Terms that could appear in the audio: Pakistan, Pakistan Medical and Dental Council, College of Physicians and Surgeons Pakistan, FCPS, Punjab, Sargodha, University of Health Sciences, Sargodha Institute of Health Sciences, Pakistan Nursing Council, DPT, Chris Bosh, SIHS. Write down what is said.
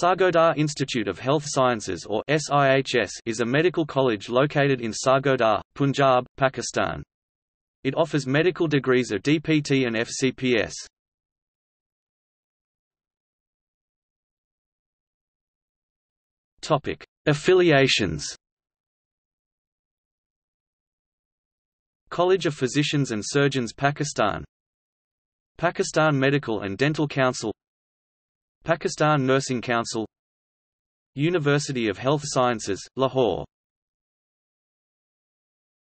Sargodha Institute of Health Sciences or SIHS is a medical college located in Sargodha, Punjab, Pakistan. It offers medical degrees of DPT and FCPS. Topic: Affiliations. College of Physicians and Surgeons Pakistan, Pakistan Medical and Dental Council, Pakistan Nursing Council, University of Health Sciences, Lahore.